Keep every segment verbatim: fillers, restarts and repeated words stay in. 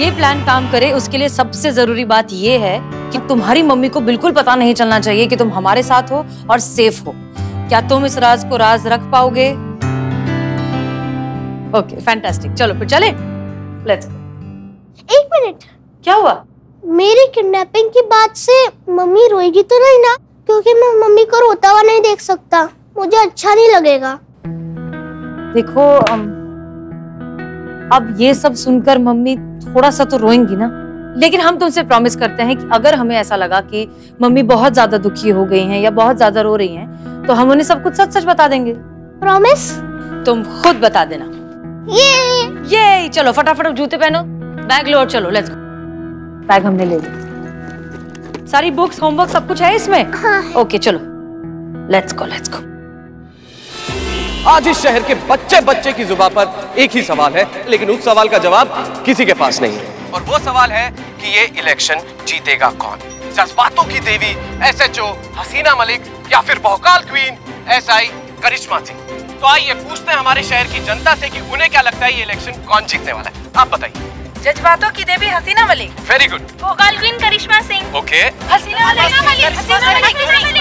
ये प्लान काम करे उसके लिए सबसे जरूरी बात ये है कि तुम्हारी मम्मी को बिल्कुल पता नहीं चलना चाहिए कि तुम हमारे साथ हो और सेफ हो। क्या तुम इस राज को राज रख पाओगे? ओके फैंटास्टिक, चलो फिर चले, लेट्स गो। एक मिनट, क्या हुआ? मेरी किडनैपिंग की बात से मम्मी रोएगी तो नहीं ना? क्योंकि मैं मम्मी को रोता हुआ नहीं देख सकता, मुझे अच्छा नहीं लगेगा। देखो अब ये सब सुनकर मम्मी थोड़ा सा तो रोएंगी ना, लेकिन हम तुमसे प्रॉमिस करते हैं कि अगर हमें ऐसा लगा कि मम्मी बहुत ज्यादा दुखी हो गई हैं या बहुत ज्यादा रो रही हैं, तो हम उन्हें सब कुछ सच सच बता देंगे। प्रॉमिस? तुम खुद बता देना। ये ये चलो फटाफट जूते पहनो, बैग लो और चलो लेट्स गो। बैग हमने ले लिया, सारी बुक्स होमवर्क सब कुछ है इसमें? हाँ। ओके चलो लेट्स गो लेट्स गो। आज इस शहर के बच्चे बच्चे की जुबान पर एक ही सवाल है, लेकिन उस सवाल का जवाब किसी के पास नहीं है, और वो सवाल है कि ये इलेक्शन जीतेगा कौन? जज्बातों की देवी S H O Hasina Malik या फिर भौकाल queen S I Karishma Singh? तो आइए पूछते हैं हमारे शहर की जनता से कि उन्हें क्या लगता है ये इलेक्शन कौन जीतने वाला है। आप बताइए। जज्बातों की देवी हसीना मलिक। Very good. भोकाल क्वीन करिश्मा सिंह। ओके। हसीना मलिक। हसीना मलिक।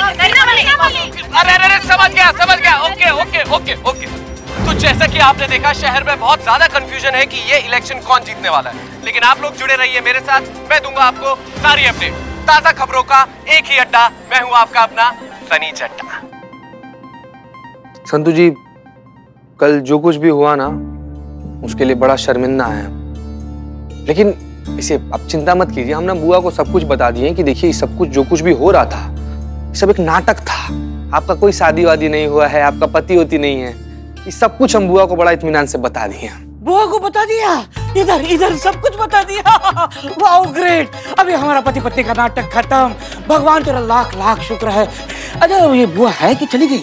हसीना मलिक। अरे अरे समझ गया समझ गया। Okay okay okay okay. तो जैसा कि आपने देखा शहर में बहुत ज्यादा कंफ्यूजन है कि ये इलेक्शन कौन जीतने वाला है, लेकिन आप लोग जुड़े रहिए मेरे साथ, मैं दूंगा आपको सारी अपडेट। ताज़ा खबरों का एक ही अड्डा, मैं हूँ आपका अपना सनी चड्डा। संतु जी, कल जो कुछ भी हुआ ना उसके लिए बड़ा शर्मिंदा है, लेकिन इसे आप चिंता मत कीजिए, हमने बुआ को सब कुछ बता दिए कि देखिए सब कुछ जो कुछ भी हो रहा था सब एक नाटक था, आपका कोई शादी वादी नहीं हुआ है, आपका पति होती नहीं है, ये सब कुछ हम बुआ को बड़ा इत्मीनान से बता दिए। बुआ को बता दिया? इधर इधर सब कुछ बता दिया। Wow great. अभी हमारा पति पत्नी का नाटक खत्म, भगवान तेरा लाख लाख शुक्र है। अच्छा ये बुआ है कि चली गई?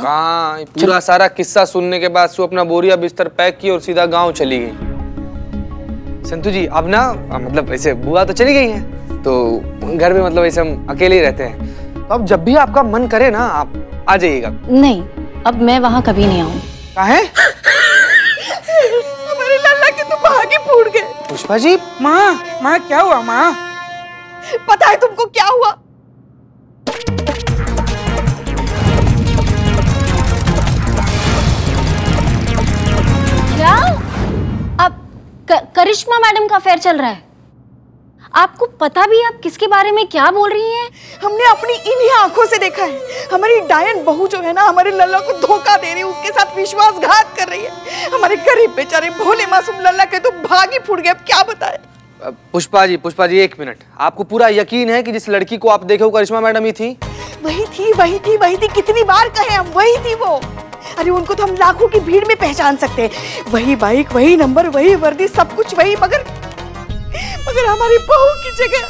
कहाँ, पूरा सारा किस्सा सुनने के बाद वो अपना बोरिया बिस्तर पैक की और सीधा गाँव चली गई। संतु जी अब ना मतलब ऐसे बुआ तो चली गई हैं, तो घर में मतलब ऐसे हम अकेले ही रहते हैं, तो अब जब भी आपका मन करे ना आप आ जाइएगा। नहीं, अब मैं वहाँ कभी नहीं आऊँ। काहे? हमारे लाला के तो भागी फूट गए। पुष्पा जी। माँ माँ क्या हुआ माँ? पता है तुमको क्या हुआ? करिश्मा मैडम का अफेयर चल रहा है। आपको पता भी आप किसके बारे में क्या बोल रही हैं? हमने अपनी इन्हीं आंखों से देखा है, हमारी डायन बहू जो है ना हमारे लल्ला को धोखा दे रही है, उसके साथ विश्वासघात कर रही है। हमारे गरीब बेचारे भोले मासूम लल्ला के तो भागी फूट गए, अब क्या बताएं? पुष्पा जी पुष्पा जी एक मिनट, आपको पूरा यकीन है कि जिस लड़की को आप देखे वो करिश्मा मैडम ही थी? वही थी वही थी वही थी, कितनी बार कहे हम, वही थी वो। अरे उनको तो हम लाखों की भीड़ में पहचान सकते हैं, वही बाइक वही नंबर वही वर्दी सब कुछ वही, मगर मगर हमारी बहू की जगह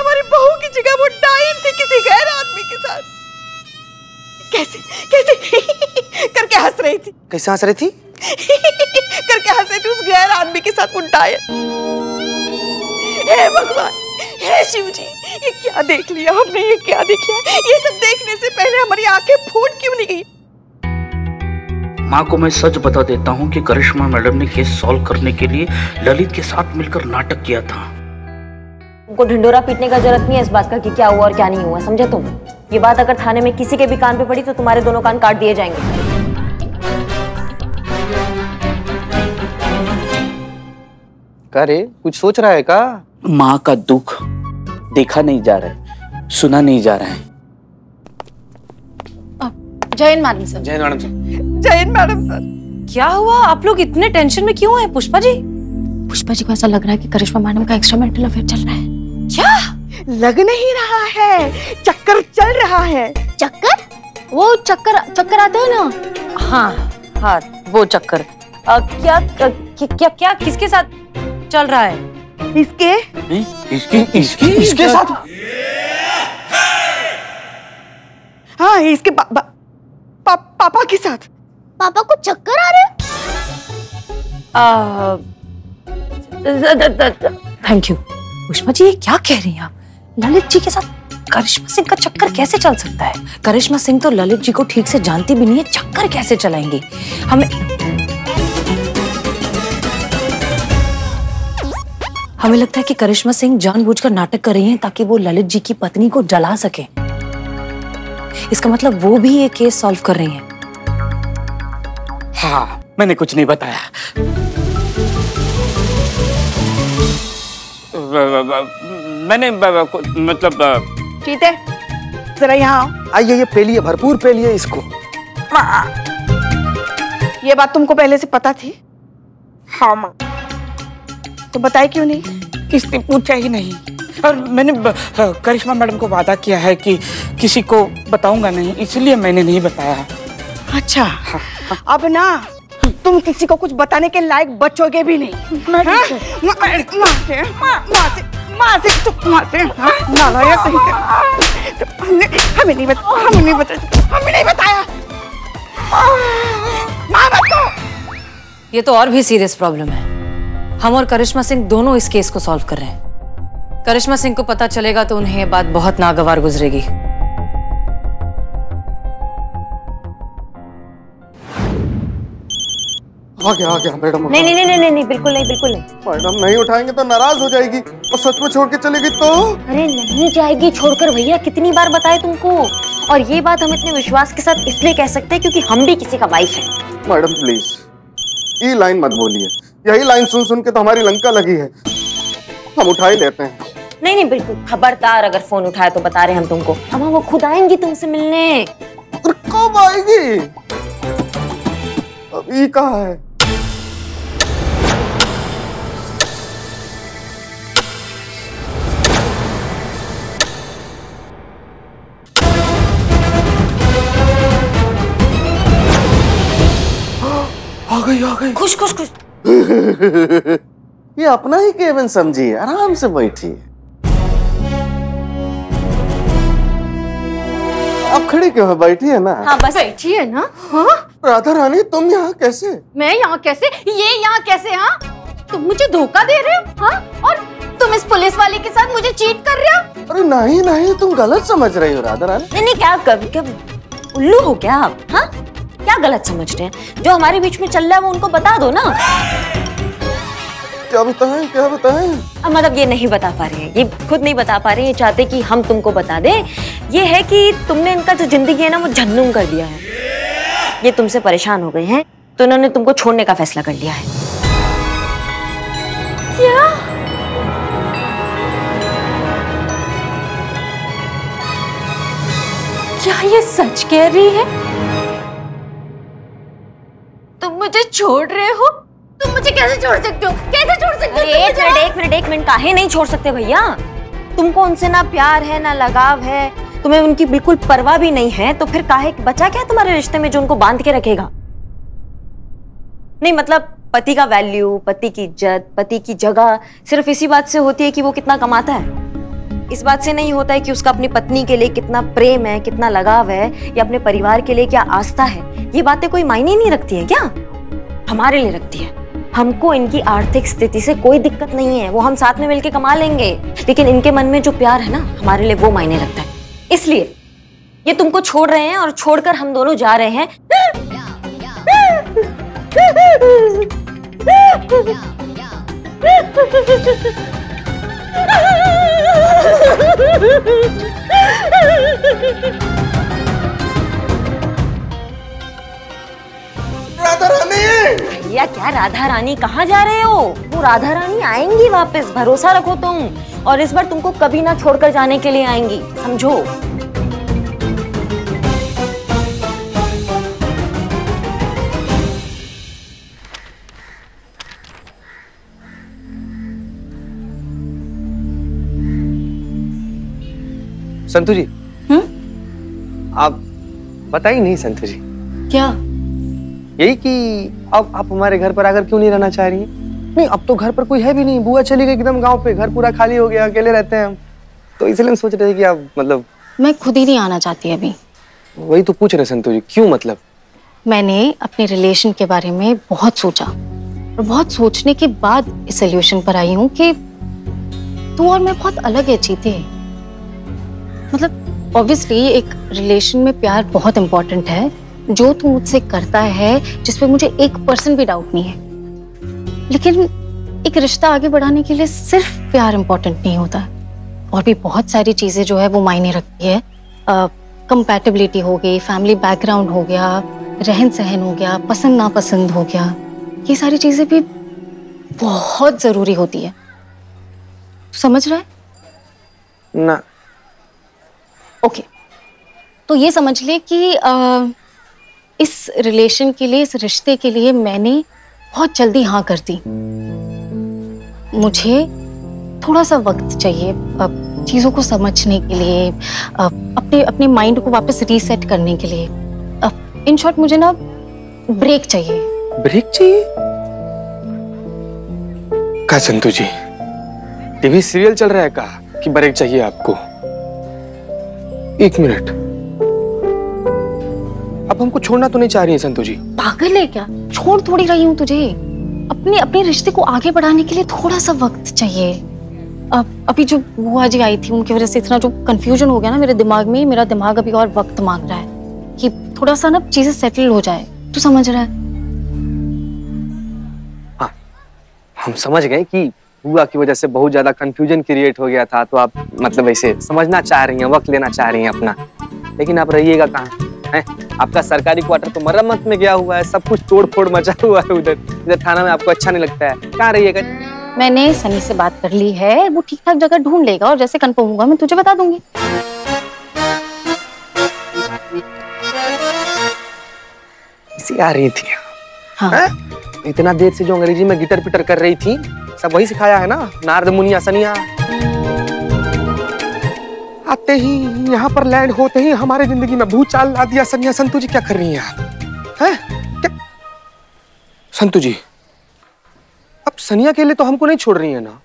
हमारी बहू की जगह वो डायन थी किसी गैर आदमी के साथ। कैसे कैसे करके हंस रही थी? कैसे हंस रही थी? करके हंस रही थी उस गैर आदमी के साथ वो डायन। हे भगवान, हे शिव जी, ये क्या देख लिया हमने, ये क्या देख लिया? ये सब देखने से पहले हमारी आंखें फूट क्यों नहीं गई? माँ को मैं सच बता देता हूँ कि करिश्मा मैडम ने केस सॉल्व करने के लिए ललित के साथ मिलकर नाटक किया था। तुमको ढिंडोरा पीटने का जरूरत नहीं है इस बात का कि क्या हुआ और क्या नहीं हुआ, समझे तुम? ये बात अगर थाने में किसी के भी कान पे पड़ी तो तुम्हारे दोनों कान काट दिए जाएंगे। क्या रे, कुछ सोच रहा है क्या? माँ का दुख देखा नहीं जा रहा है, सुना नहीं जा रहा है। जयन मैडम सर। जयन मैडम सर। जयन मैडम सर। क्या हुआ, आप लोग इतने टेंशन में क्यों हैं? पुष्पा जी पुष्पा जी को ऐसा लग रहा है कि करिश्मा मैडम का एक्स्ट्रा मेंटल अफेयर चल रहा है। क्या? लग नहीं रहा है, चक्कर चल रहा है। चक्कर? वो चक्कर चक्कर आते हैं ना? हाँ हाँ वो चक्कर। आ, क्या, क्या, क्या क्या क्या किसके साथ चल रहा है? इसके ए? इसके इसके इसके साथ। हाँ इसके पा, पापा के साथ। पापा को चक्कर आ रहे? Thank you. पुष्पा जी ये क्या कह रही हैं आप? ललित जी के साथ करिश्मा सिंह का चक्कर कैसे चल सकता है? करिश्मा सिंह तो ललित जी को ठीक से जानती भी नहीं है, चक्कर कैसे चलाएंगी? हमें हमें लगता है कि करिश्मा सिंह जानबूझकर नाटक कर रही हैं ताकि वो ललित जी की पत्नी को जला सके। इसका मतलब वो भी ये केस सॉल्व कर रही हैं। हाँ, मैंने कुछ नहीं बताया। मैंने मतलब चीते, जरा यहाँ आइए, ये पेली है, भरपूर पेली है इसको। ये बात तुमको पहले से पता थी? हाँ माँ। तो बताए क्यों नहीं? किसने पूछा ही नहीं। और मैंने करिश्मा मैडम को वादा किया है कि किसी को बताऊंगा नहीं, इसलिए मैंने नहीं बताया। अच्छा, अब ना तुम किसी को कुछ बताने के लायक बचोगे भी नहीं। माँ से, माँ से, माँ से, तुम माँ से, नाला या सही से। हमने हमें नहीं बताया, हमें नहीं बताया, हमें नहीं बताया। माँ बतो। ये तो और भी सीरियस प्रॉब्लम है। हम और करिश्मा सिंह दोनों इस केस को सॉल्व कर रहे हैं। करिश्मा सिंह को पता चलेगा तो उन्हें ये बात बहुत नागवार गुजरेगी। आ गया, आ गया, मैडम। नहीं नहीं नहीं नहीं नहीं, बिल्कुल नहीं, बिल्कुल नहीं। मैडम नहीं उठाएंगे तो नाराज हो जाएगी और सच में छोड़ के चलेगी तो? अरे नहीं जाएगी छोड़कर भैया, कितनी बार बताए तुमको। और ये बात हम इतने विश्वास के साथ इसलिए कह सकते हैं क्योंकि हम भी किसी का वाइफ है। मैडम प्लीज ये लाइन मत बोलिए, यही लाइन सुन सुन के तो हमारी लंका लगी है। हम उठा ही लेते हैं। नहीं नहीं बिल्कुल खबरदार, अगर फोन उठाया तो बता रहे हम तुमको। हम वो खुद आएंगी तुमसे मिलने। और कब आएगी? अब ये कहाँ है? आ गई आ गई। खुश खुश खुश। ये अपना ही केवन समझिए, आराम से बैठिए। आप खड़ी क्यों है? बैठिए ना। हाँ बस बैठिए ना। हाँ राधा रानी तुम यहाँ कैसे? मैं यहाँ कैसे? ये यहाँ कैसे? हाँ तुम मुझे धोखा दे रहे हो। हाँ और तुम इस पुलिस वाले के साथ मुझे चीट कर रहे हो। अरे नहीं नहीं, तुम गलत समझ रही हो राधा रानी। नहीं नहीं, क्या आप कभी क्या उल्लू हो क्या आप? हाँ क्या गलत समझ रहे हैं? जो हमारे बीच में चल रहा है वो उनको बता दो ना। क्या बताएं, क्या बताएं? अब मतलब ये नहीं बता पा रहे हैं, ये खुद नहीं बता पा रहे हैं, ये चाहते कि हम तुमको बता दें। ये है कि तुमने इनका जो जिंदगी है ना वो जहन्नुम कर दिया है। ये तुमसे परेशान हो गए हैं तो इन्होंने तुमको छोड़ने का फैसला कर लिया है। क्या? क्या ये सच कह रही है? तुम मुझे छोड़ रहे हो? तुम मुझे कैसे छोड़ सकते हो? कैसे छोड़ सकते हो? एक मिनट एक मिनट एक मिनट, काहे नहीं छोड़ सकते भैया? तुमको उनसे ना प्यार है ना लगाव है, तुम्हें उनकी बिल्कुल परवाह भी नहीं है, तो फिर काहे बचा क्या तुम्हारे रिश्ते में जो उनको बांध के रखेगा? नहीं मतलब पति का वैल्यू, पति की इज्जत, पति की जगह सिर्फ इसी बात से होती है कि वो कितना कमाता है। इस बात से नहीं होता है कि उसका अपनी पत्नी के लिए कितना प्रेम है, कितना लगाव है, या अपने परिवार के लिए क्या आस्था है। ये बातें कोई मायने नहीं रखती है क्या? हमारे लिए रखती है। हमको इनकी आर्थिक स्थिति से कोई दिक्कत नहीं है, वो हम साथ में मिलकर कमा लेंगे, लेकिन इनके मन में जो प्यार है ना हमारे लिए वो मायने रखता है। इसलिए ये तुमको छोड़ रहे हैं और छोड़कर हम दोनों जा रहे हैं। राधा रानी! भैया क्या राधा रानी, कहाँ जा रहे हो? वो राधा रानी आएंगी वापस, भरोसा रखो तुम। और इस बार तुमको कभी ना छोड़कर जाने के लिए आएंगी, समझो। संतु जी, हम्म आप बता ही नहीं संतु जी। क्या? यही कि अब आप हमारे घर पर आकर क्यों नहीं रहना चाह रही हैं? नहीं अब तो घर पर कोई है भी नहीं, बुआ चली गई एकदम गांव पे, घर पूरा खाली हो गया, अकेले रहते हैं हम, तो इसलिए हम सोच रहे थे कि आप मतलब। मैं खुद ही नहीं आना चाहती अभी। वही तो पूछ रहे संतु जी, क्यों मतलब? मैंने अपने रिलेशन के बारे में बहुत सोचा और बहुत सोचने के बाद इस सोल्यूशन पर आई हूँ कि तू और मैं बहुत अलग है चीते। मतलब ऑब्वियसली एक रिलेशन में प्यार बहुत इम्पोर्टेंट है। जो तू मुझसे करता है जिसपे मुझे एक परसेंट भी डाउट नहीं है, लेकिन एक रिश्ता आगे बढ़ाने के लिए सिर्फ प्यार इम्पोर्टेंट नहीं होता, और भी बहुत सारी चीज़ें जो है वो मायने रखती है। कंपैटिबिलिटी हो गई, फैमिली बैकग्राउंड हो गया, रहन सहन हो गया, पसंद नापसंद हो गया, ये सारी चीज़ें भी बहुत ज़रूरी होती है। समझ रहा है ना? ओके, तो ये समझ ले कि आ, इस रिलेशन के लिए, इस रिश्ते के लिए मैंने बहुत जल्दी हाँ कर दी। मुझे थोड़ा सा वक्त चाहिए चीज़ों को समझने के लिए, अपने अपने माइंड को वापस रीसेट करने के लिए। इन शॉर्ट मुझे ना ब्रेक चाहिए। ब्रेक चाहिए? कहा संतु जी, टीवी सीरियल चल रहा है, कहा कि ब्रेक चाहिए आपको। एक मिनट, अब हमको छोड़ना तो नहीं चाह रही है संतु जी? पागल है क्या? छोड़ थोड़ी रही हूँ तुझे। अपने अपने रिश्ते को आगे बढ़ाने के लिए थोड़ा सा वक्त चाहिए। अब अभी जो बुआ जी आई थी, उनकी वजह से इतना जो कंफ्यूजन हो गया ना मेरे दिमाग में, मेरा दिमाग अभी और वक्त मांग रहा है कि थोड़ा सा ना चीजें सेटल हो जाए। तू समझ रहा है? हाँ, हम समझ गए कि बुआ की वजह से बहुत ज्यादा कंफ्यूजन क्रिएट हो गया था, तो आप मतलब ऐसे समझना चाह रही हैं, वक्त लेना चाह रही हैं अपना। लेकिन आप रहिएगा कहाँ? आपका सरकारी क्वार्टर तो मरम्मत में गया हुआ है, सब कुछ तोड़ फोड़ मचा हुआ है उधर, इधर थाना में आपको अच्छा नहीं लगता है, कहाँ रहिएगा? मैंने सनी से बात कर ली है, वो ठीक ठाक जगह ढूंढ लेगा, और जैसे कंफर्म होगा मैं तुझे बता दूंगी। आ रही थी हाँ। हाँ? इतना देर से जो अंग्रेजी में गिटर पिटर कर रही थी, सब वही सिखाया है ना, नारद मुनिया सनिया। आते ही यहाँ पर लैंड होते ही हमारे जिंदगी में भूचाल ला दिया। सनिया संतु जी क्या कर रही हैं आप? हैं क्या संतु जी? अब सनिया के लिए तो हमको नहीं छोड़ रही है ना।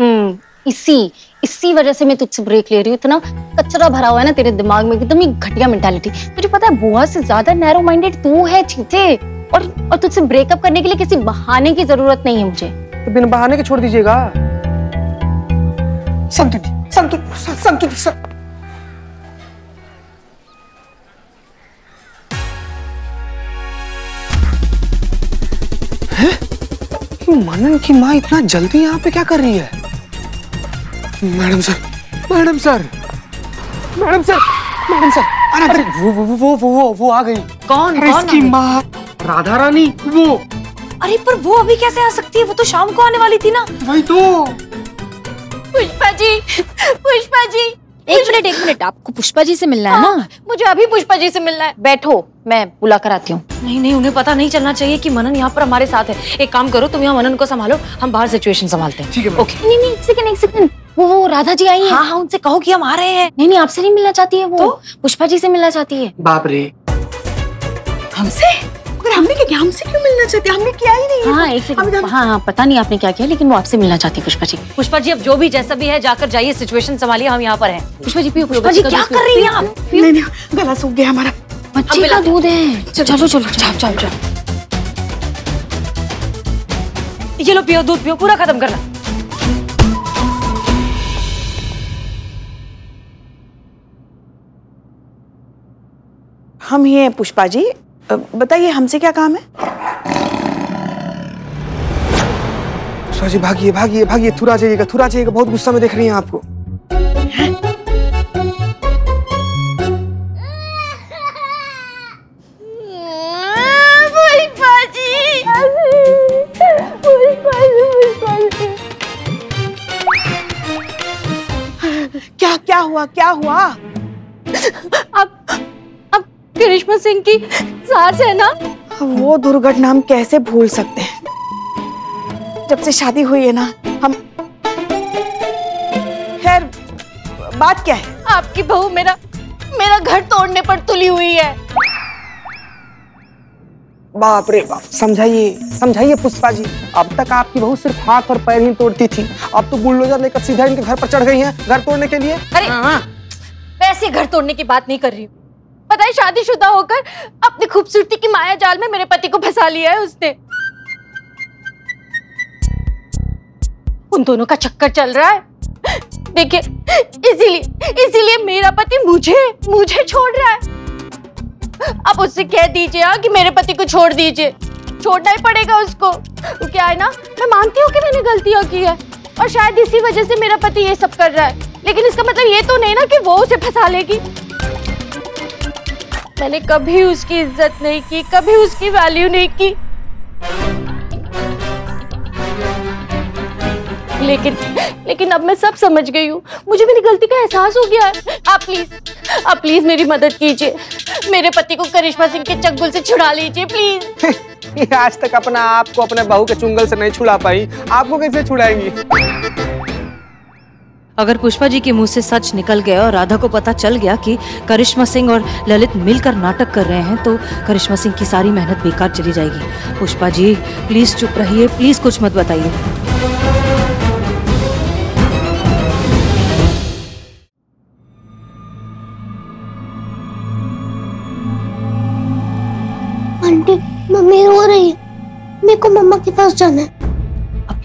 हम्म, इसी इसी वजह से मैं तुझसे ब्रेक ले रही हूँ। इतना कचरा भरा हुआ है ना तेरे दिमाग में, एकदम ही घटिया मेंटालिटी। तुझे पता है बुआ से ज्यादा नैरो माइंडेड तू है चीते, और और तुझसे ब्रेकअप करने के लिए किसी बहाने की जरूरत नहीं है मुझे। तो बिना बहाने के छोड़ दीजिएगा संतु जी। संतु संतु जी सं... मनन की माँ इतना जल्दी यहाँ पे क्या कर रही है? Madam sir, madam sir, madam sir, madam sir, अरे वो वो वो वो वो आ गई। कौन? अरे इसकी माँ राधा रानी वो। अरे पर वो अभी कैसे आ सकती है? वो तो शाम को आने वाली थी ना। वही तो। पुष्पा जी, पुष्पा जी, एक मिनट एक मिनट, आपको पुष्पा जी से मिलना है ना? मुझे अभी पुष्पा जी से मिलना है। बैठो, मैं बुला कर आती हूँ। नहीं नहीं, उन्हें पता नहीं चलना चाहिए कि मनन यहाँ पर हमारे साथ है। एक काम करो, तुम यहाँ मनन को संभालो, हम बाहर सिचुएशन संभालते हैं। ठीक है ओके। नहीं नहीं, एक सेकंड एक सेकंड, वो वो राधा जी आई है। हाँ हाँ, उनसे कहो कि हम आ रहे हैं। नहीं नहीं, आपसे नहीं मिलना चाहती है वो, पुष्पा जी से मिलना चाहती है। बाप रे, हमसे? हमने क्या, हमसे क्यों मिलना चाहती? हमने क्या ही नहीं। हाँ, एक सेकंड, हाँ हाँ, पता नहीं आपने क्या किया, लेकिन वो आपसे मिलना चाहती है पुष्पा जी। पुष्पा जी, अब जो भी जैसा भी है, जाकर जाइए, सिचुएशन संभालिए, हम यहाँ पर हैं। पुष्पा जी पियो, पुष्पा जी क्या कर रही हैं आप? नहीं नहीं, गला सूख गया हमारा, बच्चे का दूध है। चलो चलो चलो, ये लो पियो, दूध पियो, पूरा खत्म करना। हम ये पुष्पा जी, बताइए हमसे क्या काम है? सोचिए, भागिए भागिए भागिए, थुरा जाइएगा थुरा जाइएगा, बहुत गुस्सा में देख रही हैं आपको। क्या क्या हुआ, क्या हुआ? आप करिश्मा सिंह की सास है ना? वो दुर्घटना हम कैसे भूल सकते हैं? जब से शादी हुई है ना हम। खैर, बात क्या है? आपकी बहू मेरा मेरा घर तोड़ने पर तुली हुई है। बाप रे बाप, समझाइए समझाइए पुष्पा जी। अब तक आपकी बहू सिर्फ हाथ और पैर ही तोड़ती थी, अब तो बुलडोजर लेकर सीधा इनके घर पर चढ़ गई है घर तोड़ने के लिए। अरे वैसे घर तोड़ने की बात नहीं कर रही हूँ, पता है शादीशुदा होकर अपनी खूबसूरती की माया जाल में मेरे पति को फंसा लिया है उसने। उन दोनों का चक्कर चल रहा है, देखिए इसीलिए इसीलिए मेरा पति मुझे मुझे छोड़ रहा है। आप उससे कह दीजिए हाँ कि मेरे पति को छोड़ दीजिए, छोड़ना ही पड़ेगा उसको। क्या है ना, मैं मानती हूँ कि मैंने गलतियाँ की है, और शायद इसी वजह से मेरा पति ये सब कर रहा है। लेकिन इसका मतलब ये तो नहीं ना कि वो उसे फंसा लेगी। मैंने कभी उसकी इज्जत नहीं की, कभी उसकी वैल्यू नहीं की। लेकिन लेकिन अब मैं सब समझ गई हूँ, मुझे मेरी गलती का एहसास हो गया है। आप प्लीज आप प्लीज मेरी मदद कीजिए, मेरे पति को करिश्मा सिंह के चंगुल से छुड़ा लीजिए प्लीज। आज तक अपना आप को अपने बहू के चुंगल से नहीं छुड़ा पाई, आपको कैसे छुड़ाएंगी? अगर पुष्पा जी के मुंह से सच निकल गया और राधा को पता चल गया कि करिश्मा सिंह और ललित मिलकर नाटक कर रहे हैं, तो करिश्मा सिंह की सारी मेहनत बेकार चली जाएगी। पुष्पा जी प्लीज चुप रहिए, प्लीज कुछ मत बताइए। मम्मी रो रही है, मेरे को मम्मा के पास जाना है।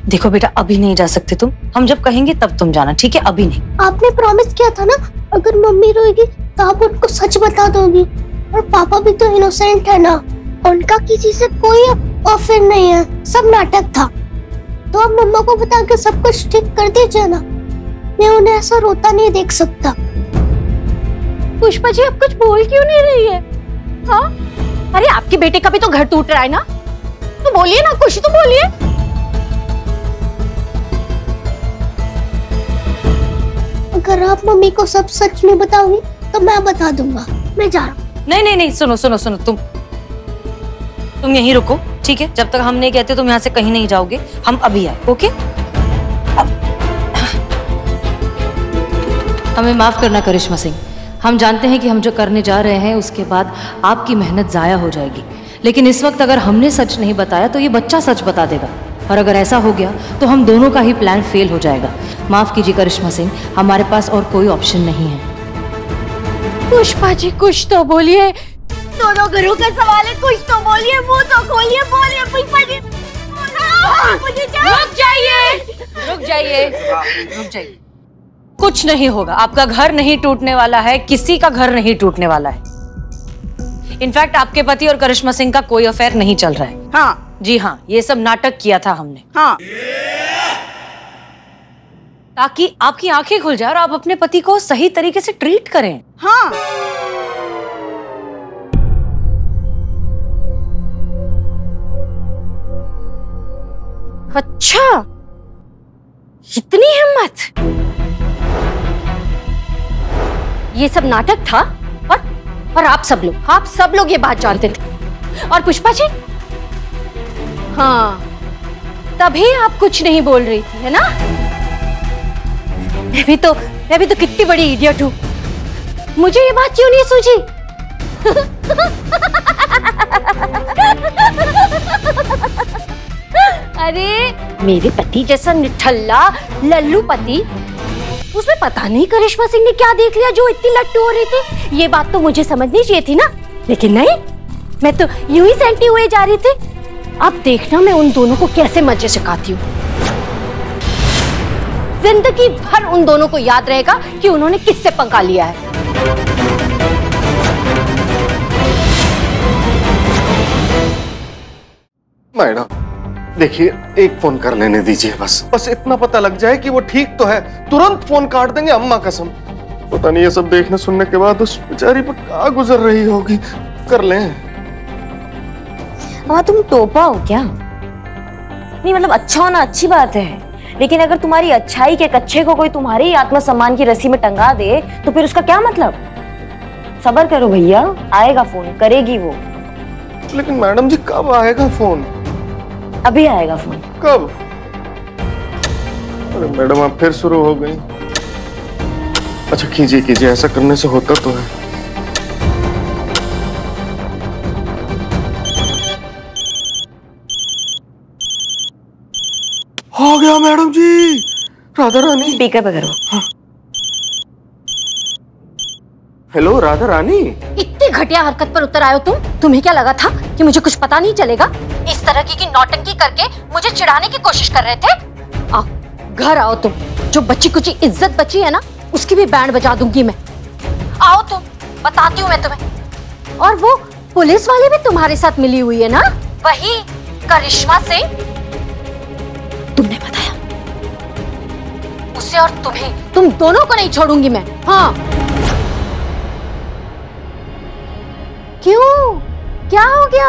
देखो बेटा, अभी नहीं जा सकते तुम, हम जब कहेंगे तब तुम जाना, ठीक है? अभी नहीं। आपने प्रॉमिस किया था ना, अगर मम्मी रोएगी तो आप उनको सच बता दोगी। और पापा भी तो इनोसेंट है ना, उनका किसी से कोई ऑफेंस नहीं है, सब नाटक था। तो आप मम्मा को बता के सब कुछ ठीक कर दीजिए ना, मैं उन्हें ऐसा रोता नहीं देख सकता। पुष्पा जी आप कुछ बोल क्यों नहीं रही है? हाँ? अरे आपके बेटे का भी तो घर टूट रहा है ना, तो बोलिए ना कुछ तो बोलिए। अगर आप मम्मी को सब सच में बताओगी तो मैं बता दूंगा, मैं जा रहा हूँ। नहीं नहीं नहीं, सुनो सुनो सुनो, तुम तुम यहीं रुको, ठीक है? जब तक हम नहीं कहते तुम यहाँ से कहीं नहीं जाओगे। हम अभी आए, ओके? हमें माफ करना करिश्मा सिंह, हम जानते हैं कि हम जो करने जा रहे हैं उसके बाद आपकी मेहनत ज़ाया हो जाएगी, लेकिन इस वक्त अगर हमने सच नहीं बताया तो ये बच्चा सच बता देगा, और अगर ऐसा हो गया तो हम दोनों का ही प्लान फेल हो जाएगा। माफ़ कीजिए करिश्मा सिंह, हमारे पास और कोई ऑप्शन नहीं है। पुष्पा जी कुछ तो बोलिए, दोनों घरों का सवाल है, कुछ तो बोलिए, मुंह तो खोलिए, बोलिए पुष्पा जी। रुक जाइए, रुक जाइए, रुक जाइए। कुछ नहीं होगा, आपका घर नहीं टूटने वाला है, किसी का घर नहीं टूटने वाला है। इनफैक्ट आपके पति और करिश्मा सिंह का कोई अफेयर नहीं चल रहा है। हाँ जी हाँ, ये सब नाटक किया था हमने, हाँ, ताकि आपकी आंखें खुल जाए और आप अपने पति को सही तरीके से ट्रीट करें। हाँ, अच्छा, इतनी हिम्मत? ये सब नाटक था, और और आप सब लोग आप सब लोग ये बात जानते थे। और पुष्पा जी, हाँ, तभी आप कुछ नहीं बोल रही थी, है ना? मैं भी तो मैं भी तो कितनी बड़ी इडियट हूँ, मुझे ये बात क्यों नहीं सूझी। अरे मेरे पति जैसा निठल्ला लल्लू पति, उसमें पता नहीं करिश्मा सिंह ने क्या देख लिया जो इतनी लट्टू हो रही थी। ये बात तो मुझे समझनी चाहिए थी ना, लेकिन नहीं, मैं तो यूं ही सेंटी हुए जा रही थी। अब देखना मैं उन दोनों को कैसे मजे सिखाती हूँ। जिंदगी भर उन दोनों को याद रहेगा कि उन्होंने किससे पंगा लिया है। मैडम देखिए, एक फोन कर लेने दीजिए, बस बस इतना पता लग जाए कि वो ठीक तो है, तुरंत फोन काट देंगे। अम्मा कसम, पता नहीं ये सब देखने सुनने के बाद उस बेचारी पर क्या गुजर रही होगी। कर लें। हाँ, तुम टोपा हो क्या? नहीं मतलब अच्छा होना अच्छी बात है, लेकिन अगर तुम्हारी अच्छाई के कच्चे को कोई तुम्हारे ही आत्मसम्मान की रस्सी में टंगा दे तो फिर उसका क्या मतलब? सब्र करो भैया, आएगा फोन, करेगी वो। लेकिन मैडम जी कब आएगा फोन? अभी आएगा फोन। कब? अरे मैडम आप फिर शुरू हो गई। अच्छा कीजिए कीजिए, ऐसा करने से होता तो है। हो गया मैडम जी, राधा रानी। स्पीकर पे करो। हाँ। हेलो राधा रानी, इतनी घटिया हरकत पर उतर आए हो तुम? तुम्हें क्या लगा था कि मुझे कुछ पता नहीं चलेगा? इस तरह की नौटंकी करके मुझे चिढ़ाने की कोशिश कर रहे थे। आओ घर आओ तुम, जो बच्ची कुछ इज्जत बची है ना उसकी भी बैंड बजा दूंगी मैं। आओ तुम, बताती हूँ मैं तुम्हें। और वो पुलिस वाली भी तुम्हारे साथ मिली हुई है ना, वही करिश्मा सिंह। तुमने बताया उसे और तुम्हें, तुम दोनों को नहीं छोड़ूंगी मैं। हाँ क्यों, क्या हो गया?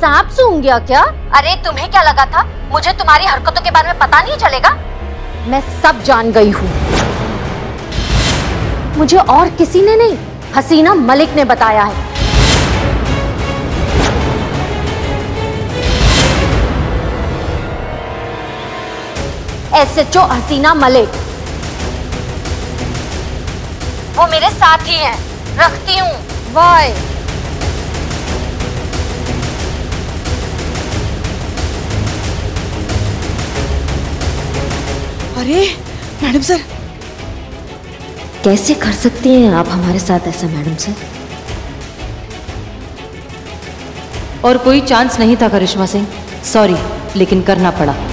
सांप सूंघ गया क्या? अरे तुम्हें क्या लगा था मुझे तुम्हारी हरकतों के बारे में पता नहीं चलेगा? मैं सब जान गई हूँ। मुझे और किसी ने नहीं, हसीना मलिक ने बताया है। S H O Hasina Malik, वो मेरे साथ ही है, रखती हूँ। बाय। अरे मैडम सर, कैसे कर सकती हैं आप हमारे साथ ऐसा मैडम सर? और कोई चांस नहीं था करिश्मा सिंह, सॉरी, लेकिन करना पड़ा।